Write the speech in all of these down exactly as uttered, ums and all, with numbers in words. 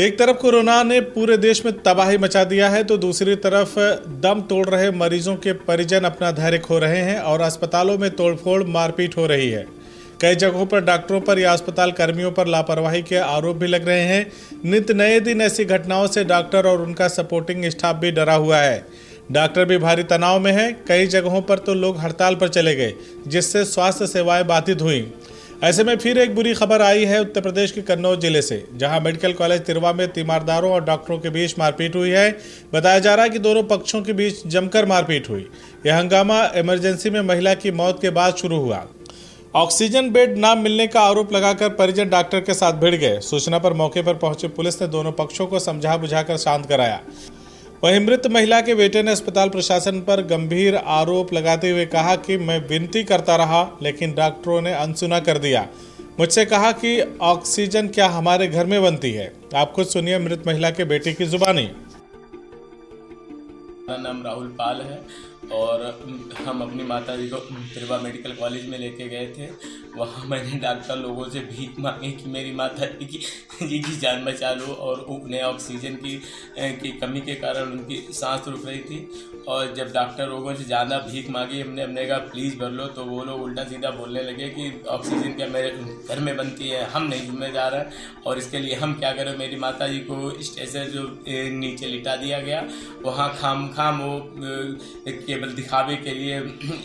एक तरफ कोरोना ने पूरे देश में तबाही मचा दिया है तो दूसरी तरफ दम तोड़ रहे मरीजों के परिजन अपना धैर्य खो रहे हैं और अस्पतालों में तोड़फोड़ मारपीट हो रही है। कई जगहों पर डॉक्टरों पर या अस्पताल कर्मियों पर लापरवाही के आरोप भी लग रहे हैं। नित्य नए दिन ऐसी घटनाओं से डॉक्टर और उनका सपोर्टिंग स्टाफ भी डरा हुआ है। डॉक्टर भी भारी तनाव में है। कई जगहों पर तो लोग हड़ताल पर चले गए जिससे स्वास्थ्य सेवाएँ बाधित हुई। ऐसे में फिर एक बुरी खबर आई है उत्तर प्रदेश के कन्नौज जिले से, जहां मेडिकल कॉलेज तिरवा में तीमारदारों और डॉक्टरों के बीच मारपीट हुई है। बताया जा रहा है कि दोनों पक्षों के बीच जमकर मारपीट हुई। यह हंगामा इमरजेंसी में महिला की मौत के बाद शुरू हुआ। ऑक्सीजन बेड न मिलने का आरोप लगाकर परिजन डॉक्टर के साथ भिड़ गए। सूचना पर मौके पर पहुंची पुलिस ने दोनों पक्षों को समझा बुझाकर शांत कराया। वहीं मृत महिला के बेटे ने अस्पताल प्रशासन पर गंभीर आरोप लगाते हुए कहा कि मैं विनती करता रहा लेकिन डॉक्टरों ने अनसुना कर दिया। मुझसे कहा कि ऑक्सीजन क्या हमारे घर में बनती है। आप खुद सुनिए मृत महिला के बेटे की जुबानी। मेरा नाम राहुल पाल है और हम अपनी माता जी को त्रिवा मेडिकल कॉलेज में लेके गए थे। वहाँ मैंने डॉक्टर लोगों से भीख मांगी कि मेरी माता जी की जी की जान बचा लो, और उन्हें ऑक्सीजन की की कमी के कारण उनकी सांस रुक रही थी। और जब डॉक्टर लोगों से ज़्यादा भीख मांगी, हमने हमने कहा प्लीज़ भर लो, तो वो लोग उल्टा सीधा बोलने लगे कि ऑक्सीजन क्या मेरे घर में बनती है, हम नहीं जिम्मेदार हैं और इसके लिए हम क्या करें। मेरी माता जी को स्टेज से जो नीचे लिटा दिया गया, वहाँ खाम खाम वो केवल दिखावे के लिए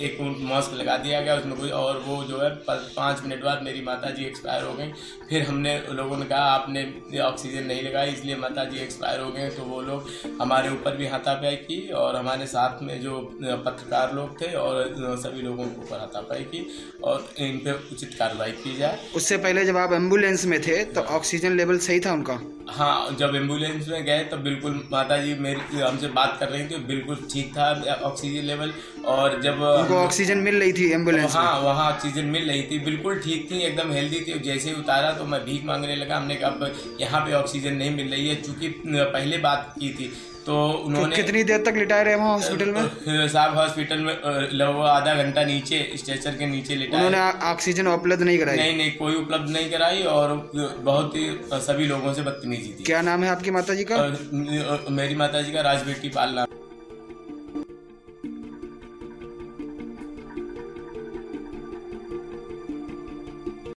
एक मास्क लगा दिया गया उसमें कोई, और वो जो है पाँच मिनट बाद मेरी माता जी एक्सपायर हो गई। फिर हमने लोगों ने कहा आपने ऑक्सीजन नहीं लगाई इसलिए माता जी एक्सपायर हो गए, तो वो लोग हमारे ऊपर भी हाथापाई की और हमारे साथ में जो पत्रकार लोग थे और सभी लोगों के ऊपर हाथापाई की और इन पर उचित कार्रवाई की जाए। उससे पहले जब आप एम्बुलेंस में थे तो ऑक्सीजन लेवल सही था उनका? हाँ, जब एम्बुलेंस में गए तो बिल्कुल माता जी मेरी हमसे बात कर रही थी, बिल्कुल ठीक था ऑक्सीजन लेवल। और जब उनको ऑक्सीजन मिल रही थी एम्बुलेंस, हाँ वहाँ ऑक्सीजन मिल रही थी, बिल्कुल ठीक थी, एकदम हेल्दी थी। जैसे ही उतारा तो मैं भीख मांगने लगा। हमने कहा यहाँ पे ऑक्सीजन नहीं मिल रही है, चूँकि पहले बात की थी तो उन्होंने। तो कितनी देर तक लिटाए रहे वहाँ हॉस्पिटल में? साहब हॉस्पिटल में लगभग आधा घंटा नीचे स्ट्रेचर के नीचे लिटाए। उन्होंने ऑक्सीजन उपलब्ध नहीं कराई? नहीं नहीं, कोई उपलब्ध नहीं कराई और बहुत ही सभी लोगों से बदतमीजी थी। क्या नाम है आपकी माता जी का? मेरी माता जी का राजबेटी पालना।